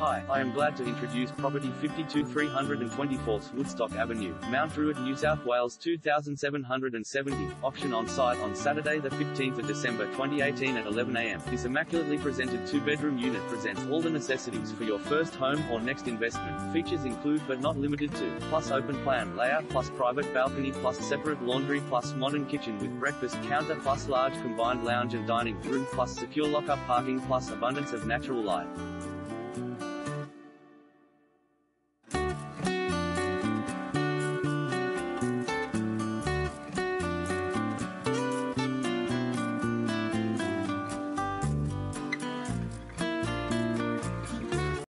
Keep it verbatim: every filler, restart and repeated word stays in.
Hi, I am glad to introduce property fifty-two three twenty-four Woodstock Avenue, Mount Druitt, New South Wales two thousand seven hundred seventy, auction on site on Saturday the fifteenth of December twenty eighteen at eleven a m This immaculately presented two-bedroom unit presents all the necessities for your first home or next investment. Features include but not limited to, plus open plan layout plus private balcony plus separate laundry plus modern kitchen with breakfast counter plus large combined lounge and dining room plus secure lock-up parking plus abundance of natural light.